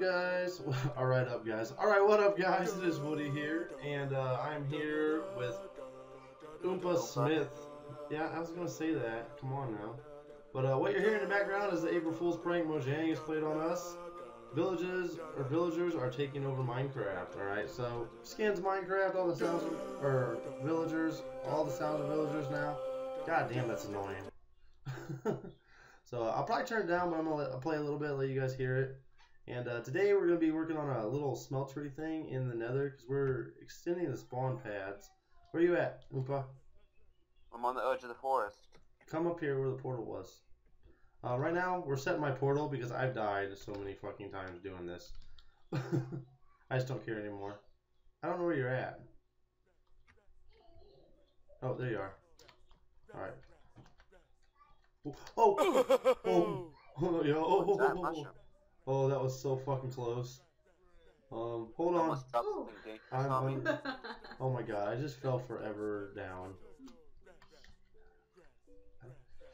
What up guys, it is Woody here, and I'm here with Oompa Smith. Yeah, I was gonna say that, come on now. But what you're hearing in the background is the April Fool's prank Mojang has played on us. Villagers are taking over Minecraft, alright? So, skins Minecraft, all the sounds of, villagers now. God damn, that's annoying. So I'll probably turn it down, but I'm gonna play a little bit, let you guys hear it. And today we're going to be working on a little smeltery thing in the Nether because we're extending the spawn pads. Where are you at, Oompa? I'm on the edge of the forest. Come up here where the portal was. Right now we're setting my portal because I've died so many fucking times doing this. I just don't care anymore. I don't know where you're at. Oh, there you are. Alright. Oh! Oh! Oh! Oh! Yo! Oh! Oh! Oh! Oh, that was so fucking close. Hold on. Oh my god, I just fell forever down.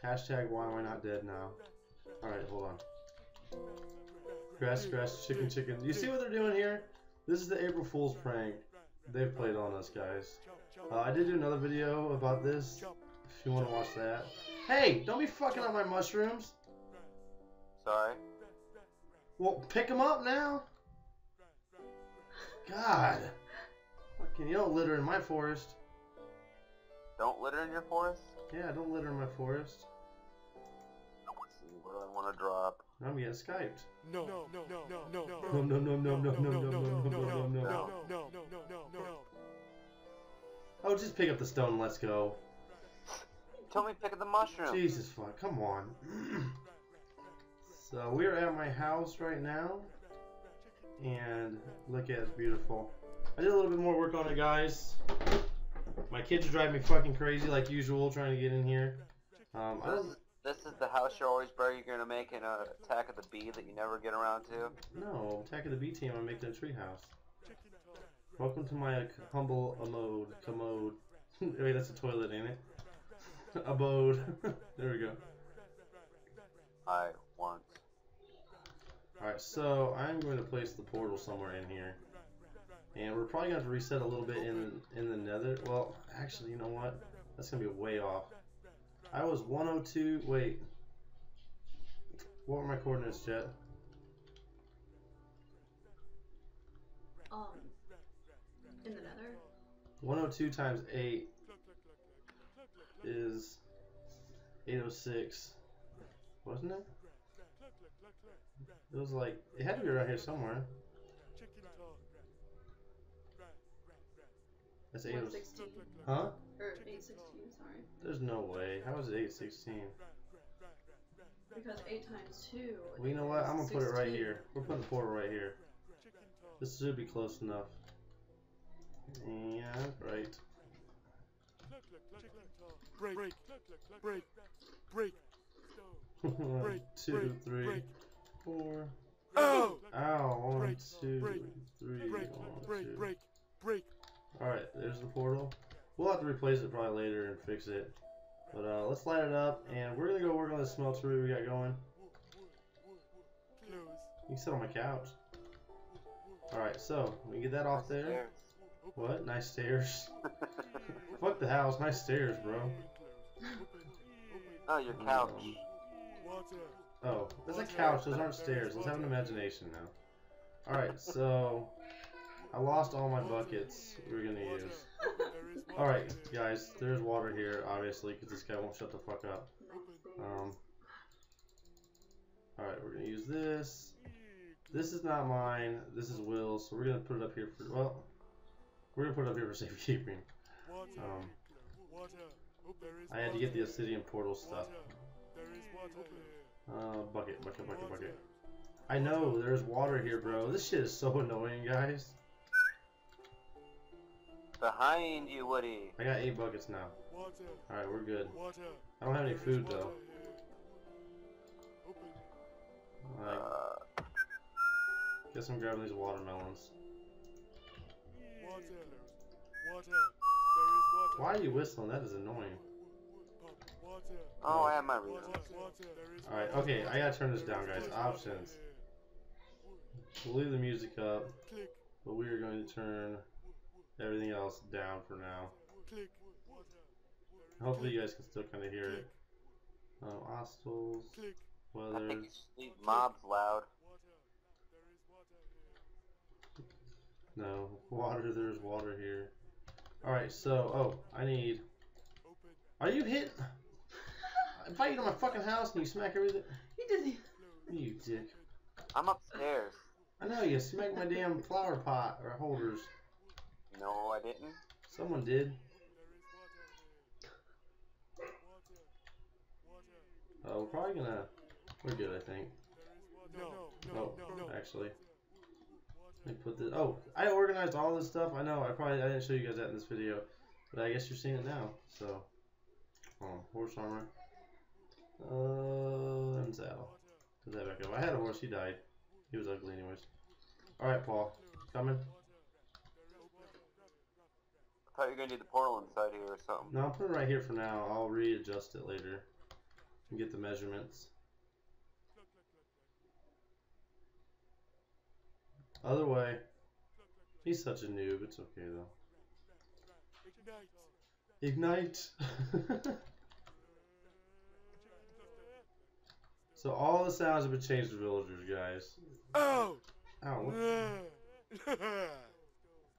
Hashtag why am I not dead now? Alright, hold on. Grass, grass, chicken, chicken. You see what they're doing here? This is the April Fool's prank they've played on us, guys. I did do another video about this, if you want to watch that. Hey, don't be fucking up my mushrooms. Sorry. Well, pick them up now. God, fucking, you don't litter in my forest. Don't litter in your forest? Yeah, don't litter in my forest. Let's see what I want to drop. I'm getting Skyped. No. Oh, just pick up the stone. Let's go. Tell me, pick up the mushroom. Jesus fuck! Come on. So we're at my house right now, and look at it, it's beautiful. I did a little bit more work on it, guys. My kids are driving me fucking crazy like usual trying to get in here. This is the house you're always buried. You're gonna make an Attack of the Bee that you never get around to? No, Attack of the Bee team, I make that tree house. Welcome to my humble abode. Commode. Wait, that's a toilet, ain't it? Abode. There we go. I want. Alright, so I'm going to place the portal somewhere in here. And we're probably going to have to reset a little bit in the Nether. Well, actually, you know what? That's going to be way off. I was 102. Wait. What were my coordinates, Jet? In the Nether? 102 times 8 is 806. Wasn't it? It was like, it had to be right here somewhere. That's 816. Huh? Or 816, sorry. There's no way. How is it 816? Because 8 times 2. Well, you know what? I'm going to put it right here. We're putting the portal right here. This should be close enough. Yeah, right. Break. 1, 2, 3, 4. Oh! Ow! 1, 2, 3, 1, 2. Alright, there's the portal. We'll have to replace it probably later and fix it. But let's light it up, and we're gonna go work on this smeltery we got going. You can sit on my couch. Alright, so we get that off there. What? Nice stairs. Fuck the house, nice stairs, bro. Oh, your couch. Oh, that's a couch. Those aren't stairs. Let's have an imagination now. Alright, so I lost all my buckets we were going to use. Alright, guys. There's water here, obviously, because this guy won't shut the fuck up. Alright, we're going to use this. This is not mine. This is Will's, so we're going to put it up here for, well, we're going to put it up here for safekeeping. I had to get the obsidian portal stuff. Bucket. I know, there's water here, bro. This shit is so annoying, guys. Behind you, Woody. I got 8 buckets now. Alright, we're good. I don't have any food, though. Alright. Guess I'm grabbing these watermelons. Why are you whistling? That is annoying. Oh, I have my reasons. Alright, okay, I gotta turn this down, guys. Options. We'll leave the music up, but we are going to turn everything else down for now. Hopefully you guys can still kind of hear it. Hostels, weather. I think you just leave mobs loud. No, water, there's water here. Alright, so, oh, I need... Are you hit? I invite you to my fucking house and you smack everything? You didn't. You dick. I'm upstairs. I know, you smacked my damn flower pot or holders. No, I didn't. Someone did. Oh, we're probably gonna... We're good, I think. No, actually. Let me put this... Oh, I organized all this stuff. I know, I didn't show you guys that in this video. But I guess you're seeing it now, so... Oh, horse armor. And saddle. Put that back up. I had a horse, he died. He was ugly anyways. Alright, Paul. Coming. I thought you were gonna do the portal inside here or something. No, I'll put it right here for now. I'll readjust it later. And get the measurements. Other way. He's such a noob. It's okay though. Ignite. So all the sounds have been changed to villagers, guys. Oh. Ow.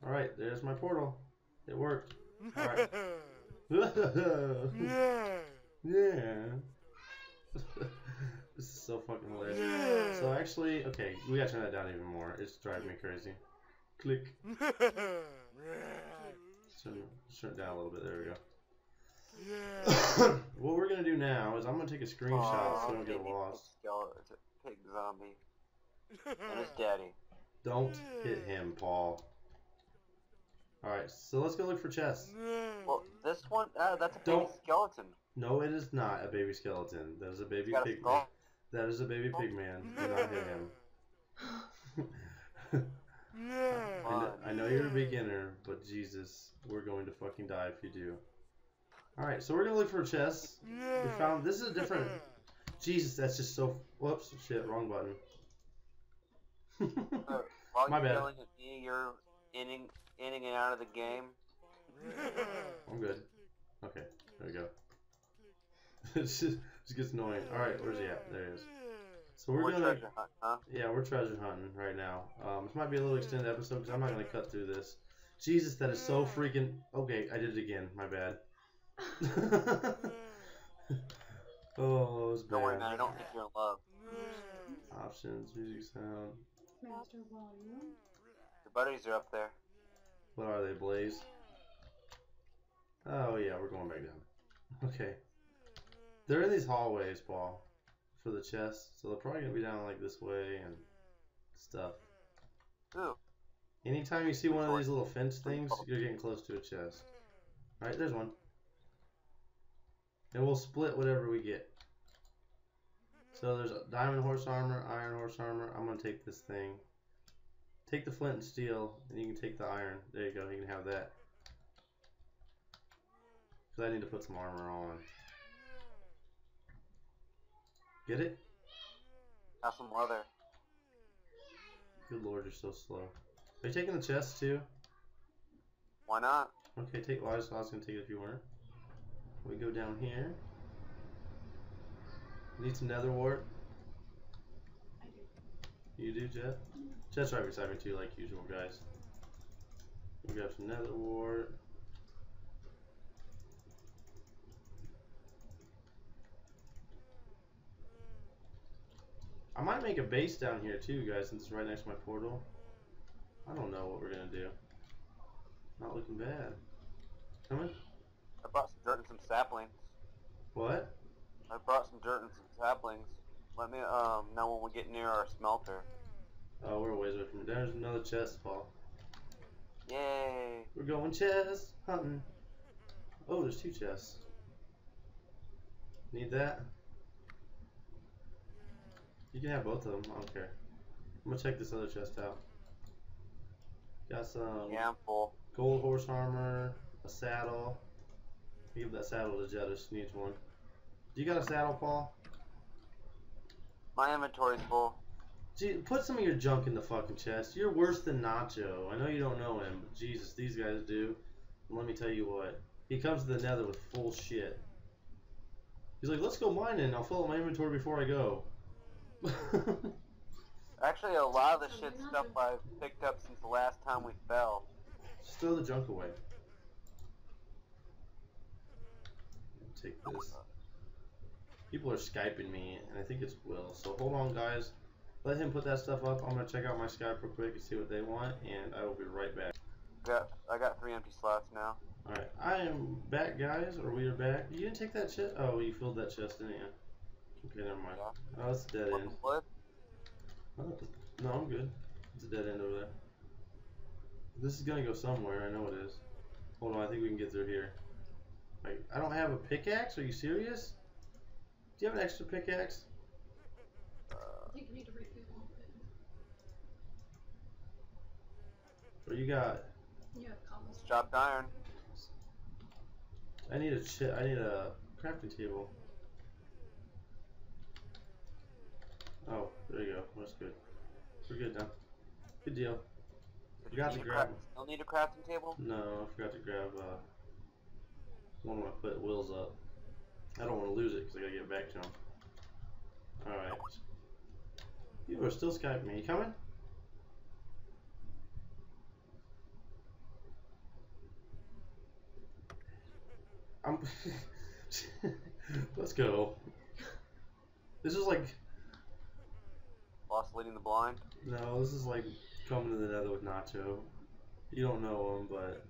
All right, there's my portal. It worked. All right. Yeah. Yeah. This is so fucking hilarious. Yeah. So actually, okay, we gotta turn that down even more. It's driving me crazy. Click. Turn it down a little bit. There we go. Yeah. What we're gonna do now is I'm gonna take a screenshot so I don't get lost. It's a pig zombie. And his daddy. Don't hit him, Paul. Alright, so let's go look for chests. Well, this one, that's a baby skeleton. No, it is not a baby skeleton. That is a baby pig man. That is a baby pig man. Do not hit him. I know you're a beginner, but Jesus, we're going to fucking die if you do. Alright, so we're gonna look for chests. We found, this is a different, Jesus, that's just so, whoops, shit, wrong button. My bad. You're inning and out of the game. I'm good. Okay, there we go. It just gets annoying. Alright, where's he at? There he is. So we're gonna, treasure hunt, huh? Yeah, we're treasure hunting right now. This might be a little extended episode because I'm not gonna cut through this. Jesus, that is so freaking. Okay, I did it again. My bad. Oh, it was bad. Don't worry, man. I don't think you're in love. Options, music, sound. Master volume. Your buddies are up there. What are they, Blaze? Oh yeah, we're going back down. Okay. They're in these hallways, Paul. For the chest, so they're probably gonna be down like this way and stuff. Ooh. Anytime you see one of these little fence things, you're getting close to a chest. All right, there's one, and we'll split whatever we get. So there's a diamond horse armor, iron horse armor. I'm gonna take this thing. Take the flint and steel, and you can take the iron. There you go. You can have that. Cause I need to put some armor on. Get it? Have some leather. Good lord, you're so slow. Are you taking the chest too? Why not? Okay, take. Well, I was gonna take it if you weren't. We go down here. Need some nether wart. I do. You do, Jet? Jet's right beside me too, like usual, guys. We grab some nether wart. I might make a base down here too, guys, since it's right next to my portal. I don't know what we're gonna do. Not looking bad. Coming? I brought some dirt and some saplings. What? I brought some dirt and some saplings. Let me know when we get near our smelter. Oh, we're a ways away from it. There's another chest, Paul. Yay! We're going chest hunting. Oh, there's two chests. Need that? You can have both of them, I don't care. I'm gonna check this other chest out. Got some gold horse armor, a saddle. I'll give that saddle to Jetta, she needs one. Do you got a saddle, Paul? My inventory's full. Dude, put some of your junk in the fucking chest. You're worse than Nacho. I know you don't know him, but Jesus, these guys do. And let me tell you what. He comes to the Nether with full shit. He's like, let's go mining. I'll fill up my inventory before I go. Actually, a lot of the shit stuff I've picked up since the last time we fell. Just throw the junk away. Take this. People are Skyping me, and I think it's Will. So hold on, guys. Let him put that stuff up. I'm gonna check out my Skype real quick and see what they want, and I will be right back. I got 3 empty slots now. All right, I am back, guys, or we are back. You didn't take that chest. Oh, you filled that chest, didn't you? Okay, never mind. Yeah. Oh, it's a dead end. What? No, I'm good. It's a dead end over there. This is gonna go somewhere. I know it is. Hold on, I think we can get through here. Wait, I don't have a pickaxe. Are you serious? Do you have an extra pickaxe? I think you need to refill a little bit. What you got? You have cobbles. Chopped iron. I need a crafting table. Oh, there you go. That's good. We're good now. Good deal. Forgot to grab. Still need a crafting table? No, I forgot to grab one when I put Will's up. I don't want to lose it because I gotta get back to him. All right. You are still Skyping me. You coming? I'm Let's go. This is like Lost Leading the Blind? No, this is like Coming to the Nether with Nacho. You don't know him, but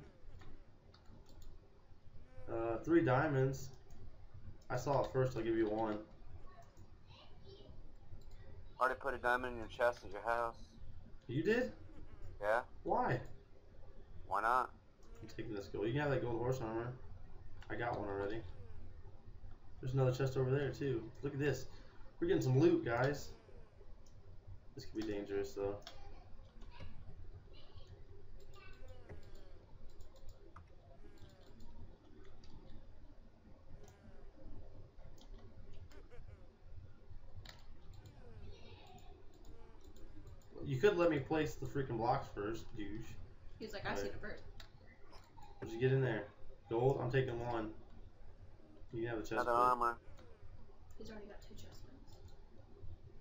3 diamonds. I saw it first, I'll give you 1. I already put a diamond in your chest at your house. You did? Yeah. Why? Why not? I'm taking this gold. You can have that gold horse armor. I got one already. There's another chest over there too. Look at this. We're getting some loot, guys. This could be dangerous though. You could let me place the freaking blocks first, douche. He's like, I see the bird. What'd you get in there? Gold? I'm taking 1. You can have a chest. Another armor. He's already got 2 chest plates.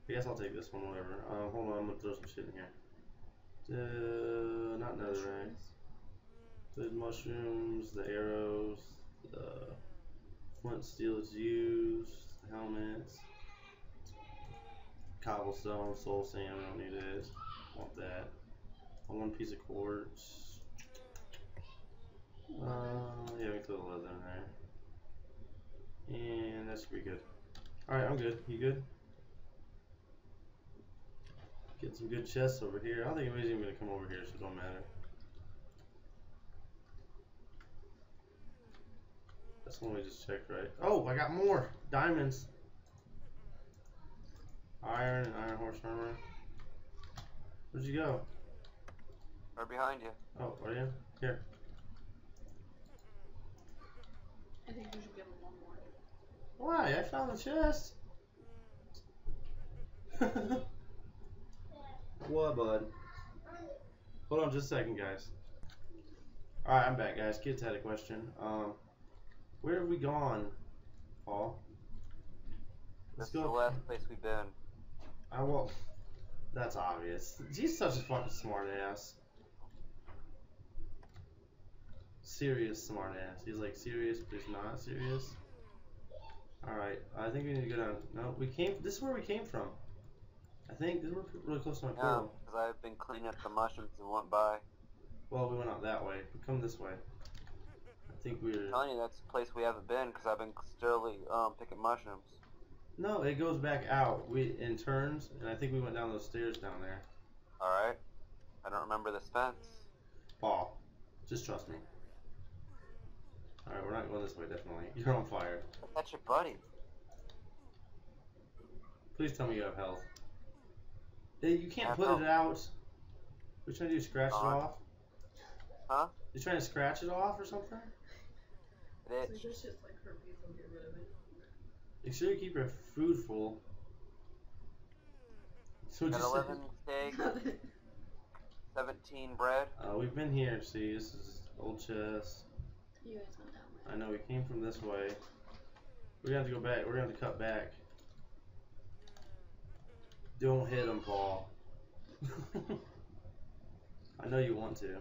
I guess I'll take this one, whatever. Hold on, I'm gonna throw some shit in here. Not netherrack. The mushrooms, the arrows, the flint steel is used, the helmets. Cobblestone, soul sand, I don't need it. I want that. I want 1 piece of quartz. Yeah, we throw the leather in there. And that should be good. Alright, I'm good. You good? Get some good chests over here. I don't think anybody's even going to come over here, so it don't matter. That's the one we just checked, right? Oh, I got more! Diamonds! Iron and iron horse armor. Where'd you go? Right behind you. Oh, are you? Here. I think we should give him 1 more. Why? I found the chest. What, bud? Hold on just a second, guys. Alright, I'm back, guys. Kids had a question. Where have we gone, Paul? Let's go. This is the last place we've been. I won't. That's obvious. He's such a fucking smart ass. Serious smart ass. He's like serious, but he's not serious. Alright, I think we need to go down. No, we came. This is where we came from. I think this is really close to my portal. Yeah, because I've been cleaning up the mushrooms and went by. Well, we went out that way. We come this way. I think we're. I'm telling you, that's the place we haven't been because I've been steadily picking mushrooms. No, it goes back out. It turns, and I think we went down those stairs down there. Alright. I don't remember this fence. Paul, just trust me. Alright, we're not going this way, definitely. You're on fire. That's your buddy. Please tell me you have health. You can't put it out. What are you trying to do, scratch it off? Huh? You trying to scratch it off or something? It is. So just like her people get rid of it. Make sure you keep your food full. So got 11 steak, 17 bread. We've been here, see, this is old chest. You guys went down there. I know, we came from this way. We're gonna have to go back, we're gonna have to cut back. Don't hit him, Paul. I know you want to.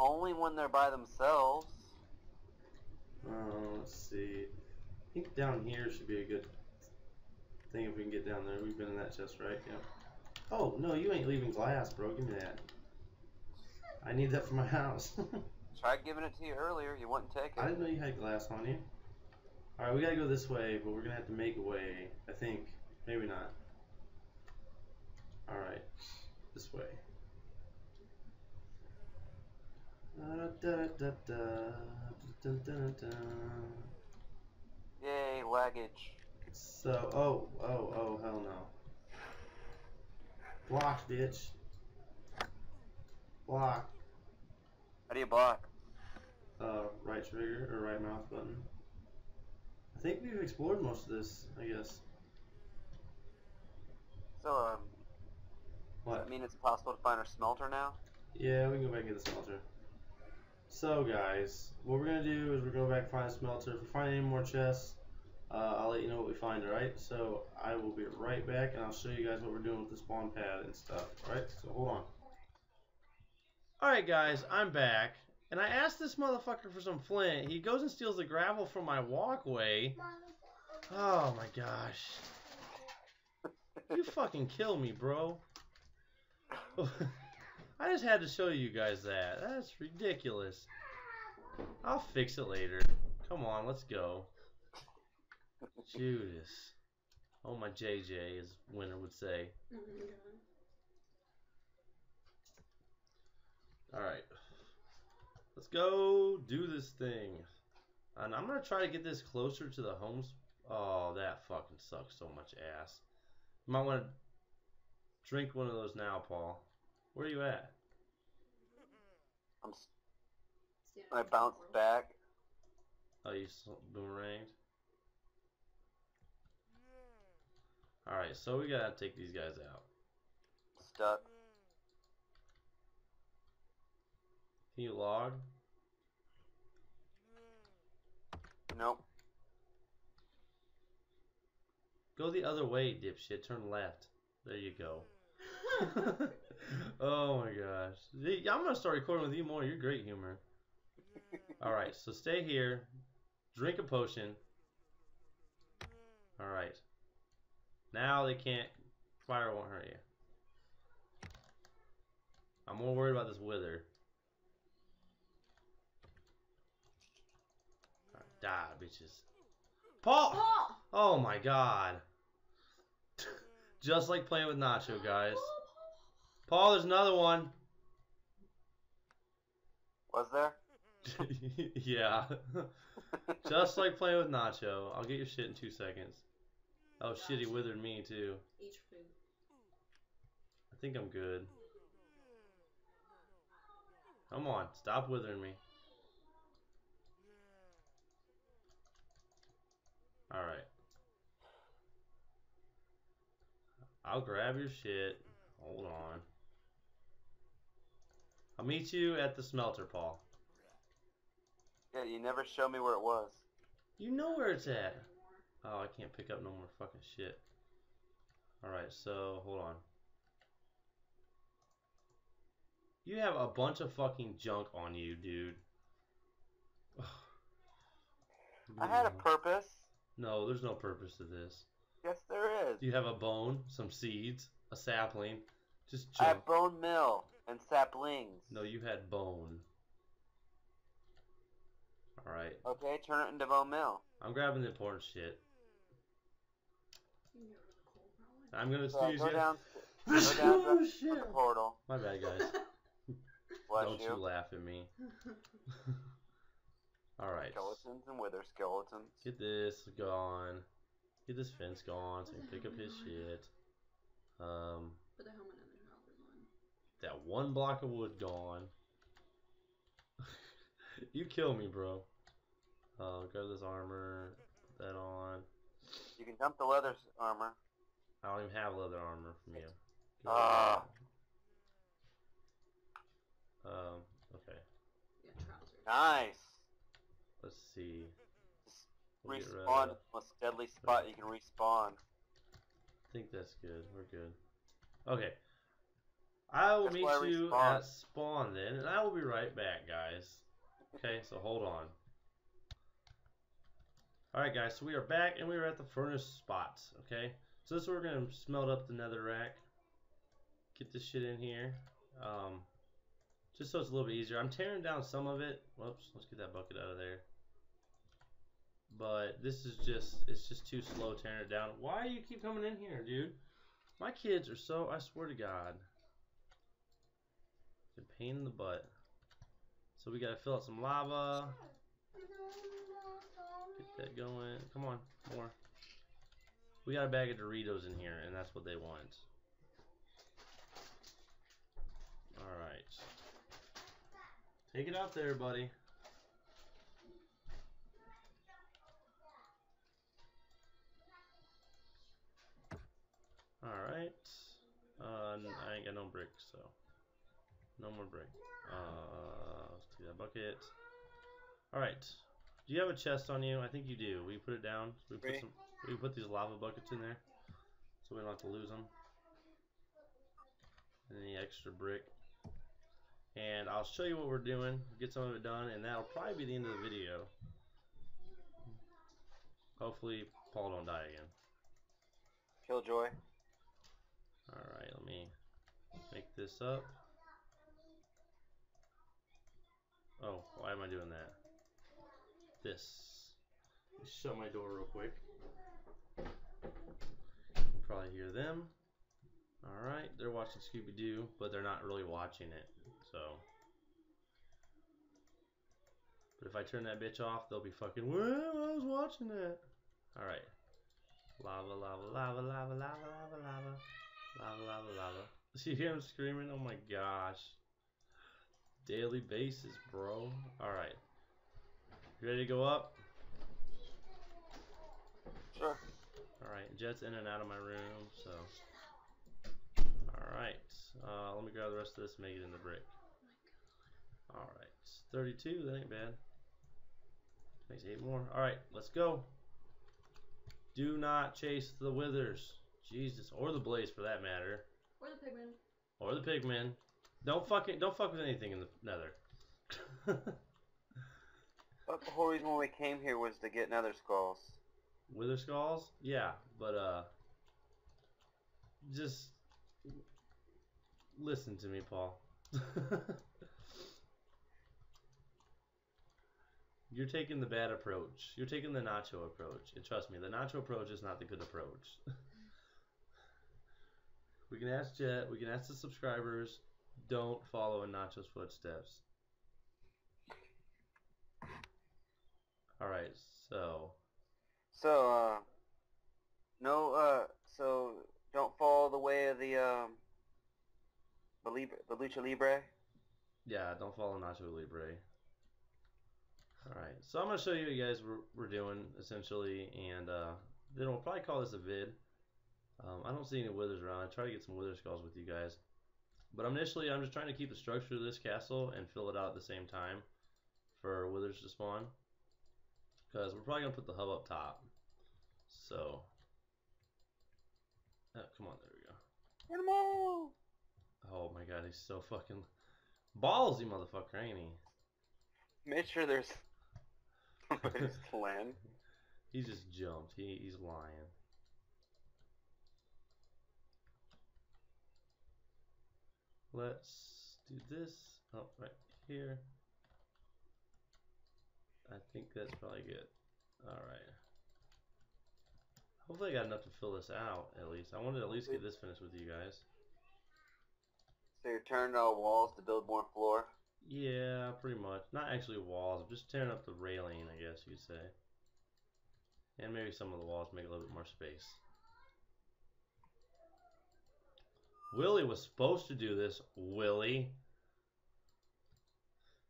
Only when they're by themselves. Let's see. I think down here should be a good thing if we can get down there. We've been in that chest, right? Yep. Oh, no, you ain't leaving glass, bro. Give me that. I need that for my house. Tried giving it to you earlier. You wouldn't take it. I didn't know you had glass on you. Alright, we gotta go this way, but we're gonna have to make a way, I think. Maybe not. Alright. This way. Yay, laggage. So, oh, hell no. Block, bitch. Block. How do you block? Right trigger, or right mouse button. I think we've explored most of this, I guess. So, what? Does that mean it's possible to find our smelter now? Yeah, we can go back and get the smelter. So, guys, what we're going to do is we're going to go back and find a smelter. If we find any more chests, I'll let you know what we find, alright? So, I will be right back, and I'll show you guys what we're doing with the spawn pad and stuff, alright? So, hold on. Alright, guys, I'm back, and I asked this motherfucker for some flint. He goes and steals the gravel from my walkway. Oh, my gosh. You fucking kill me, bro. I just had to show you guys that. That's ridiculous. I'll fix it later. Come on, let's go. Judas. Oh, my JJ, as Winter would say. Alright. Let's go do this thing. And I'm going to try to get this closer to the homes. Oh, that fucking sucks so much ass. You might want to drink one of those now, Paul. Where are you at? I bounced back. Oh, you boomeranged? Alright, so we gotta take these guys out. Stuck. Can you log? Nope. Go the other way, dipshit. Turn left. There you go. Oh my gosh. I'm going to start recording with you more. You're great humor. Alright, so stay here. Drink a potion. Alright. Now they can't. Fire won't hurt you. I'm more worried about this wither. Alright, die, bitches. Paul! Paul! Oh my god. Just like playing with Nacho, guys. Paul, there's another one. Was there? Yeah. Just like playing with Nacho. I'll get your shit in 2 seconds. Oh, Nacho. Shit, he withered me, too. Eat food. I think I'm good. Come on, stop withering me. Alright. I'll grab your shit. Hold on. I'll meet you at the smelter, Paul. Yeah, you never showed me where it was. You know where it's at. Oh, I can't pick up no more fucking shit. Alright, so, hold on. You have a bunch of fucking junk on you, dude. I had a purpose. No, there's no purpose to this. Yes, there is. You have a bone, some seeds, a sapling. Just jump. I have bone meal and saplings. No, you had bone. Alright. Okay, turn it into bone meal. I'm grabbing the important shit. I'm gonna sneeze you. Go down to the portal. My bad, guys. Don't you laugh at me. Alright. Skeletons and wither skeletons. Get this gone. Get this fence gone so you can pick up his shit. Put the helmet on the halberd one. That one block of wood gone. You kill me, bro. Grab this armor. Put that on. You can dump the leather armor. I don't even have leather armor from you. Okay. Yeah, trousers. Nice. Let's see. We'll respawn. Most deadly spot. You can respawn. I think that's good. We're good. Okay. I will meet you at spawn then, and I will be right back, guys. Okay, so hold on. Alright guys, so we are back and we are at the furnace spot, okay? So this is where we're going to smelt up the netherrack. Get this shit in here. Just so it's a little bit easier. I'm tearing down some of it. Whoops, let's get that bucket out of there. But this is just, it's just too slow tearing it down. Why do you keep coming in here, dude? My kids are so, I swear to God. It's a pain in the butt. So we got to fill out some lava. Get that going. Come on, more. We got a bag of Doritos in here, and that's what they want. Alright. Take it out there, buddy. Alright. I ain't got no bricks, so. No more brick. Let's do that bucket. Alright. Do you have a chest on you? I think you do. Will you put it down? So we put these lava buckets in there so we don't have to lose them. And the extra brick. And I'll show you what we're doing. Get some of it done, and that'll probably be the end of the video. Hopefully, Paul don't die again. Killjoy. Alright, let me make this up. Oh, why am I doing that? This. Let me shut my door real quick. You'll probably hear them. Alright, they're watching Scooby-Doo, but they're not really watching it. So. But if I turn that bitch off, they'll be fucking, well, I was watching that. Alright. Lava, lava, lava, lava, lava, lava, lava. Lava, lava, lava. You hear him screaming? Oh my gosh. Daily basis, bro. Alright. You ready to go up? Sure. Alright, Jet's in and out of my room, so. Alright. Let me grab the rest of this and make it in the brick. Alright. 32, that ain't bad. Makes 8 more. Alright, let's go. Do not chase the withers. Jesus. Or the blaze for that matter. Or the pigmen. Or the pigmen. Don't fuck with anything in the nether. But the whole reason we came here was to get nether skulls. Wither skulls? Yeah, but just listen to me, Paul. You're taking the bad approach. You're taking the Nacho approach. And trust me, the Nacho approach is not the good approach. We can ask Jet, we can ask the subscribers. Don't follow in Nacho's footsteps. Alright, so don't follow the way of the Lucha Libre? Yeah, don't follow Nacho Libre. Alright, so I'm going to show you guys what we're doing, essentially, and then we'll probably call this a vid. I don't see any withers around. I try to get some wither skulls with you guys. But initially, I'm just trying to keep the structure of this castle and fill it out at the same time for withers to spawn. Because we're probably going to put the hub up top. So. Oh, come on, there we go. Animal! Oh my god, he's so fucking ballsy, motherfucker, ain't he? Make sure there's somebody's land. He just jumped. He's lying. Let's do this up right here. I think that's probably good. Alright. Hopefully I got enough to fill this out, at least. I wanted to at least get this finished with you guys. So you're tearing out walls to build more floor? Yeah, pretty much. Not actually walls. I'm just tearing up the railing, I guess you'd say. And maybe some of the walls make a little bit more space. Willie was supposed to do this. Willie.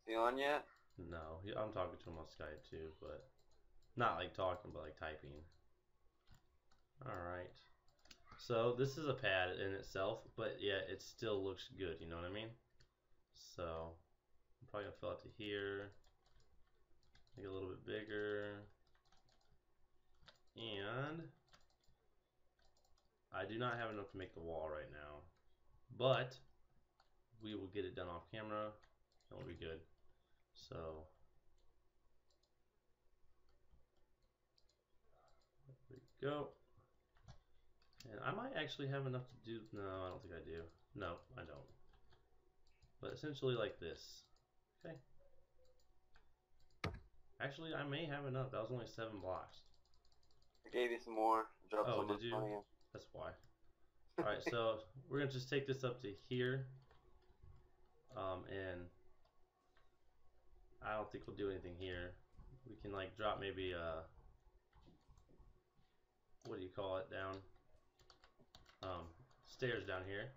Is he on yet? No, I'm talking to him on Skype too, but not like talking, but like typing. All right. So this is a pad in itself, but yeah, it still looks good, you know what I mean? So I'm probably gonna fill out to here, make it a little bit bigger, and I do not have enough to make the wall right now, but we will get it done off camera and we'll be good. So there we go. And I might actually have enough to do, no, I don't think I do. No, I don't. But essentially like this. Okay. Actually, I may have enough. That was only 7 blocks. I gave you some more. Dropped oh, did you? That's why. Alright, so we're going to just take this up to here. And I don't think we'll do anything here. We can like drop maybe what do you call it, down? Stairs down here,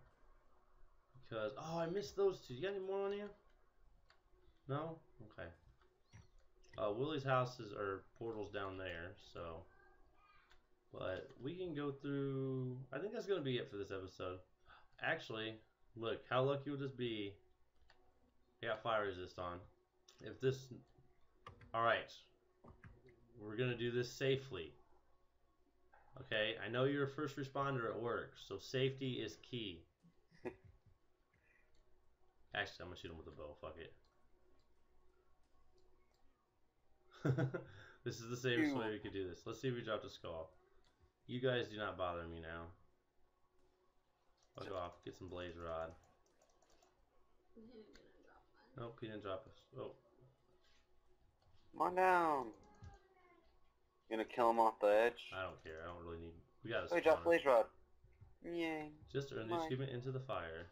because oh, I missed those two. You got any more on you? No? Okay. Willie's houses are portals down there, so but we can go through. I think that's gonna be it for this episode. Actually, look, how lucky would this be? I got fire resist on. If this, all right, we're gonna do this safely. Okay, I know you're a first responder at work, so safety is key. Actually, I'm going to shoot him with a bow. Fuck it. This is the safest way we could do this. Let's see if we dropped a skull. You guys do not bother me now. Fuck off. Get some blaze rod. Nope, he didn't drop us. Oh. Come on down. You gonna kill him off the edge? I don't care. I don't really need. We gotta. We dropped blaze rod. Yay! Just earn the achievement into the fire.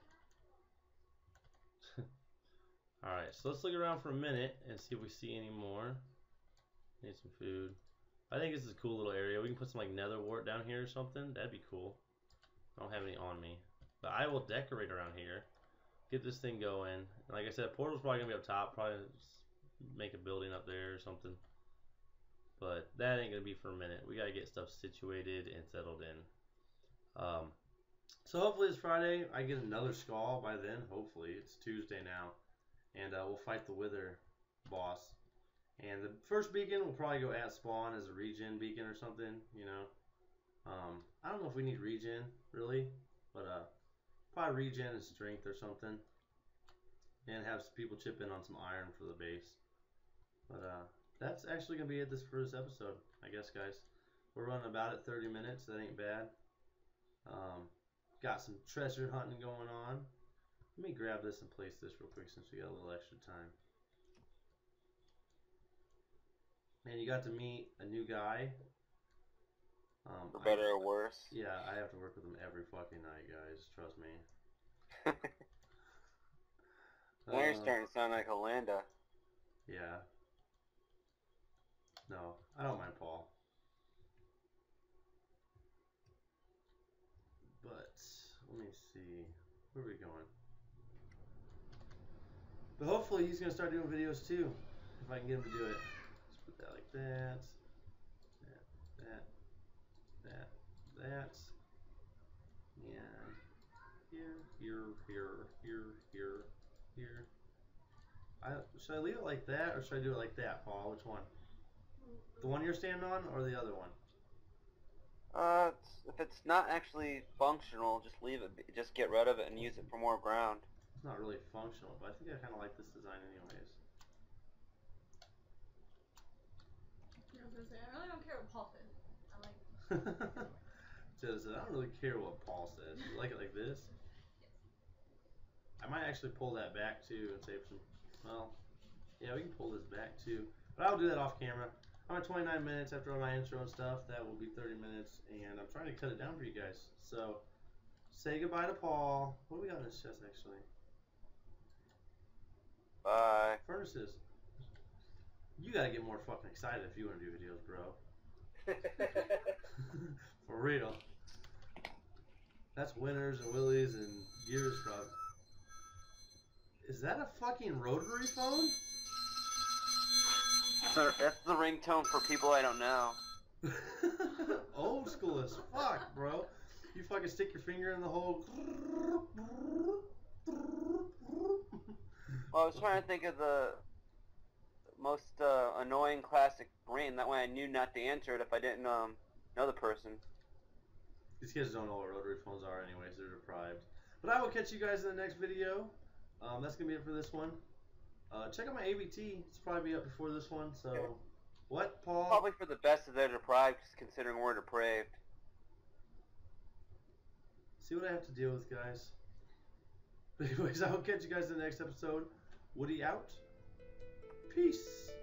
All right, so let's look around for a minute and see if we see any more. Need some food. I think this is a cool little area. We can put some like nether wart down here or something. That'd be cool. I don't have any on me, but I will decorate around here. Get this thing going. And like I said, portal's probably gonna be up top. Probably make a building up there or something. But that ain't gonna be for a minute. We gotta get stuff situated and settled in. So hopefully this Friday I get another skull by then. Hopefully it's Tuesday now, and we'll fight the Wither boss. And the first beacon will probably go at spawn as a regen beacon or something. You know, I don't know if we need regen really, but probably regen and strength or something, and have some people chip in on some iron for the base. But that's actually going to be it for this episode, I guess, guys. We're running about at 30 minutes. That ain't bad. Got some treasure hunting going on. Let me grab this and place this real quick since we got a little extra time. And you got to meet a new guy. For better or worse. Yeah, I have to work with him every fucking night, guys. Trust me. Now you're starting to sound like Holanda. Yeah. No, I don't mind Paul. But let me see. Where are we going? But hopefully he's going to start doing videos too. If I can get him to do it. Let's put that like that. That. And here. Should I leave it like that or should I do it like that, Paul? Which one? The one you're standing on, or the other one? If it's not actually functional, just leave it. Just get rid of it and use it for more ground. It's not really functional, but I think I kind of like this design anyways. I was gonna say, I really don't care what Paul says. I like it. Just said, I don't really care what Paul says. You like it like this? Yes. I might actually pull that back too and save some. Well, yeah, we can pull this back too, but I'll do that off camera. I'm at 29 minutes after all my intro and stuff. That will be 30 minutes, and I'm trying to cut it down for you guys. So, say goodbye to Paul. What do we got in this chest, actually? Bye. Furnaces. You gotta get more fucking excited if you want to do videos, bro. For real. That's Winners and Willies and Gears, bro. Is that a fucking rotary phone? That's the ringtone for people I don't know. Old school as fuck, bro. You fucking stick your finger in the hole. Well, I was trying to think of the most annoying classic brain. That way I knew not to answer it if I didn't know the person. These kids don't know what rotary phones are anyways. They're deprived. But I will catch you guys in the next video. That's going to be it for this one. Check out my ABT. It's probably up before this one. So, yeah. What, Paul? Probably for the best that they're deprived, considering we're depraved. See what I have to deal with, guys. But anyways, I will catch you guys in the next episode. Woody out. Peace.